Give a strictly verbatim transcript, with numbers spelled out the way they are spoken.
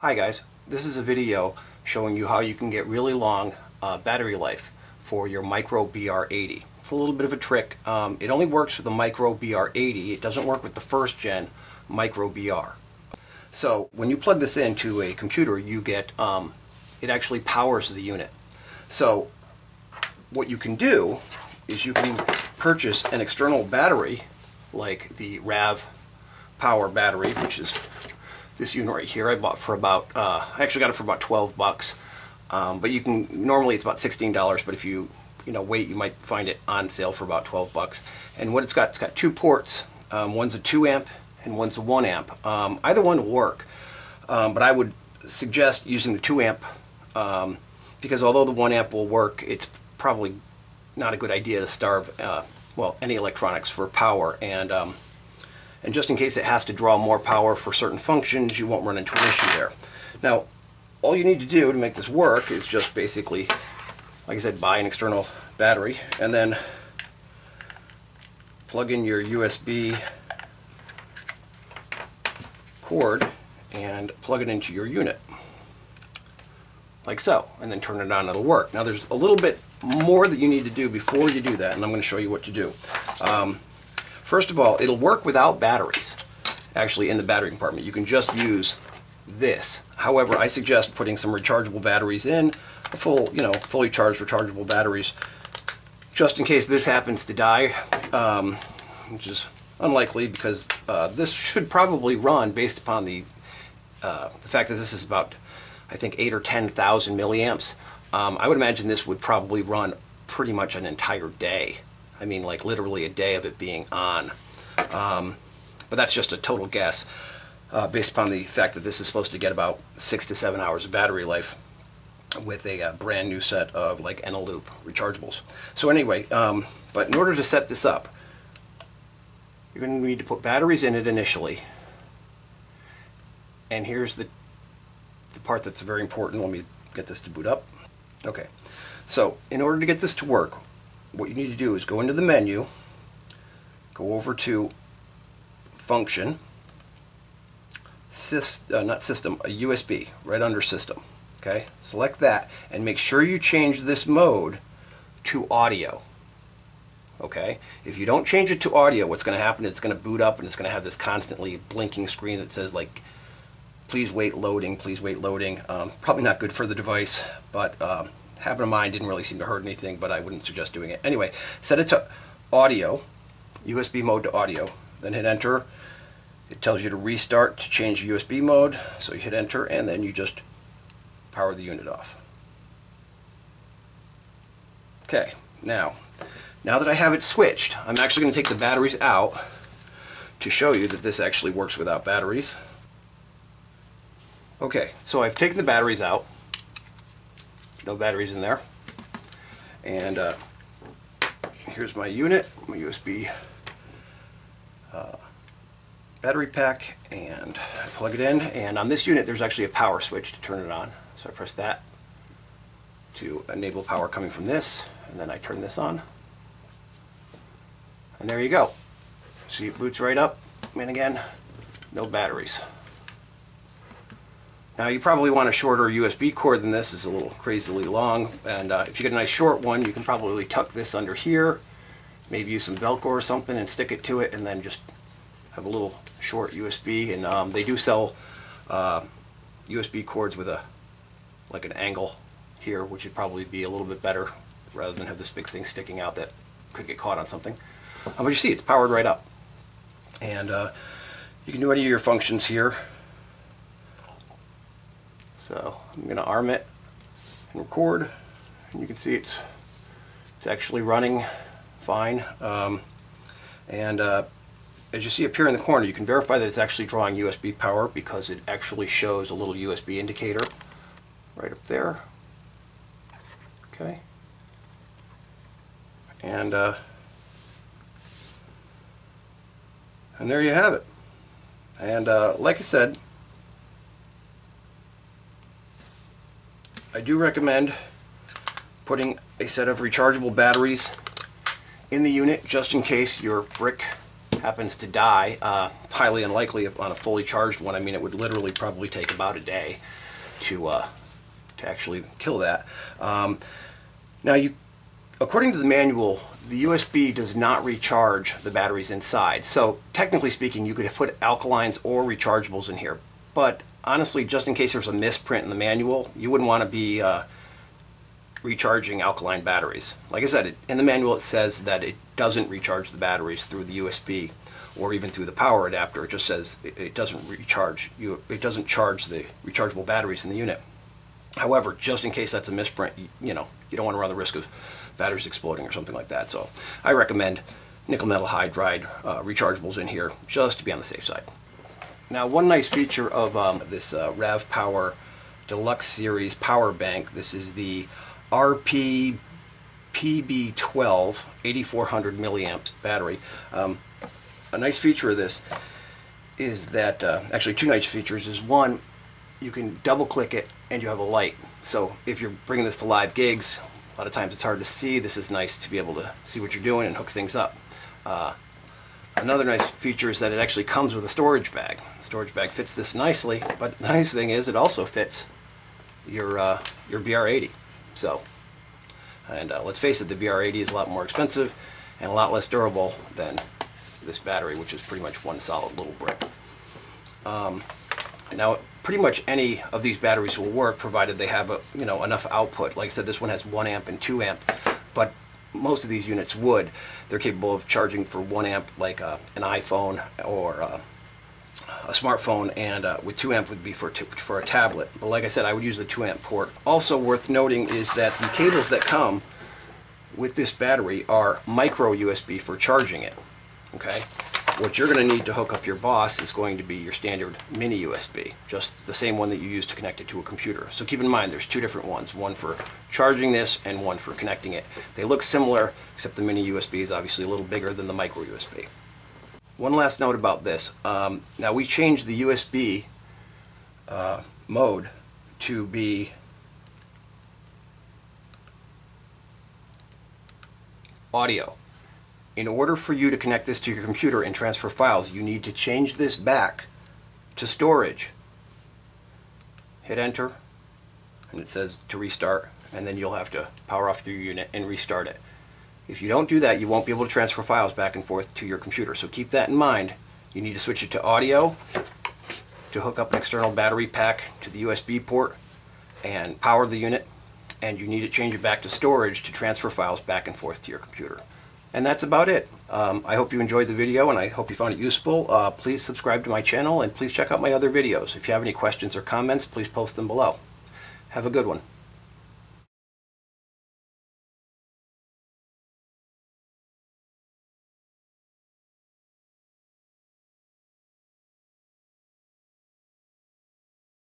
Hi guys, this is a video showing you how you can get really long uh, battery life for your Micro B R eighty. It's a little bit of a trick. Um, it only works with the Micro B R eighty. It doesn't work with the first gen Micro B R. So when you plug this into a computer, you get um, it actually powers the unit. So what you can do is you can purchase an external battery like the RavPower battery, which is this unit right here. I bought for about, uh, I actually got it for about twelve bucks, um, but you can, normally it's about sixteen dollars, but if you, you know, wait, you might find it on sale for about twelve bucks. And what it's got, it's got two ports. Um, one's a two amp and one's a one amp. Um, either one will work, um, but I would suggest using the two amp um, because although the one amp will work, it's probably not a good idea to starve, uh, well, any electronics for power. And, um, And just in case it has to draw more power for certain functions, you won't run into an issue there. Now, all you need to do to make this work is just basically, like I said, buy an external battery and then plug in your U S B cord and plug it into your unit, like so, and then turn it on, it'll work. Now, there's a little bit more that you need to do before you do that, and I'm going to show you what to do. Um, First of all, it'll work without batteries, actually, in the battery compartment. You can just use this. However, I suggest putting some rechargeable batteries in, a full, you know, fully charged rechargeable batteries, just in case this happens to die, um, which is unlikely because uh, this should probably run based upon the, uh, the fact that this is about, I think, eight or ten thousand milliamps. Um, I would imagine this would probably run pretty much an entire day. I mean, like literally a day of it being on. Um, but that's just a total guess uh, based upon the fact that this is supposed to get about six to seven hours of battery life with a uh, brand new set of like Eneloop rechargeables. So anyway, um, but in order to set this up, you're going to need to put batteries in it initially. And here's the, the part that's very important. Let me get this to boot up. Okay, so in order to get this to work, what you need to do is go into the menu, go over to function, syst uh, not system, a U S B, right under system. Okay, select that and make sure you change this mode to audio. Okay, if you don't change it to audio, what's going to happen is it's going to boot up and it's going to have this constantly blinking screen that says like, please wait loading, please wait loading. Um, probably not good for the device, but um, habit of mine didn't really seem to hurt anything, but I wouldn't suggest doing it. Anyway, set it to audio, U S B mode to audio, then hit enter. It tells you to restart to change U S B mode, so you hit enter and then you just power the unit off. Okay, now, now that I have it switched, I'm actually going to take the batteries out to show you that this actually works without batteries. Okay, so I've taken the batteries out. No batteries in there. And uh, here's my unit, my U S B uh, battery pack, and I plug it in. And on this unit, there's actually a power switch to turn it on. So I press that to enable power coming from this, and then I turn this on. And there you go. See, it boots right up. And again, no batteries. Now you probably want a shorter U S B cord than this. It's a little crazily long, and uh, if you get a nice short one, you can probably tuck this under here, maybe use some Velcro or something and stick it to it, and then just have a little short U S B. And um, they do sell uh, U S B cords with a like an angle here, which would probably be a little bit better rather than have this big thing sticking out that could get caught on something. Um, but you see, it's powered right up, and uh, you can do any of your functions here. So I'm going to arm it and record, and you can see it's it's actually running fine. Um, and uh, as you see up here in the corner, you can verify that it's actually drawing U S B power because it actually shows a little U S B indicator right up there. Okay, and uh, and there you have it. And uh, like I said, I do recommend putting a set of rechargeable batteries in the unit just in case your brick happens to die, uh, highly unlikely if on a fully charged one. I mean, it would literally probably take about a day to uh, to actually kill that. Um, now, you, according to the manual, the U S B does not recharge the batteries inside. So technically speaking, you could have put alkalines or rechargeables in here. But honestly, just in case there's a misprint in the manual, you wouldn't want to be uh, recharging alkaline batteries. Like I said, it, in the manual it says that it doesn't recharge the batteries through the U S B or even through the power adapter. It just says it, it doesn't recharge. You, it doesn't charge the rechargeable batteries in the unit. However, just in case that's a misprint, you, you know, you don't want to run the risk of batteries exploding or something like that. So I recommend nickel metal hydride uh, rechargeables in here just to be on the safe side. Now, one nice feature of um, this uh, RavPower Deluxe Series Power Bank, this is the R P P B twelve eighty-four hundred milliamps battery. Um, a nice feature of this is that, uh, actually two nice features is, one, you can double click it and you have a light. So if you're bringing this to live gigs, a lot of times it's hard to see. This is nice to be able to see what you're doing and hook things up. Uh, another nice feature is that it actually comes with a storage bag. The storage bag fits this nicely, but the nice thing is it also fits your, uh, your B R eighty. So, and uh, let's face it, the B R eighty is a lot more expensive and a lot less durable than this battery, which is pretty much one solid little brick. Um, now, pretty much any of these batteries will work, provided they have a, you know, enough output. Like I said, this one has one amp and two amp, but most of these units would. They're capable of charging for one amp, like uh, an iPhone or uh, a smartphone, and uh, with two amp would be for, two, for a tablet. But like I said, I would use the two amp port. Also worth noting is that the cables that come with this battery are micro U S B for charging it. Okay, what you're going to need to hook up your Boss is going to be your standard mini U S B, just the same one that you use to connect it to a computer. So keep in mind, there's two different ones, one for charging this and one for connecting it. They look similar, except the mini U S B is obviously a little bigger than the micro U S B. One last note about this. Um, now, we changed the U S B uh, mode to be audio. In order for you to connect this to your computer and transfer files, you need to change this back to storage. Hit enter, and it says to restart, and then you'll have to power off your unit and restart it. If you don't do that, you won't be able to transfer files back and forth to your computer. So keep that in mind. You need to switch it to audio to hook up an external battery pack to the U S B port and power the unit. And you need to change it back to storage to transfer files back and forth to your computer. And that's about it. Um, I hope you enjoyed the video, and I hope you found it useful. Uh, please subscribe to my channel, and please check out my other videos. If you have any questions or comments, please post them below. Have a good one.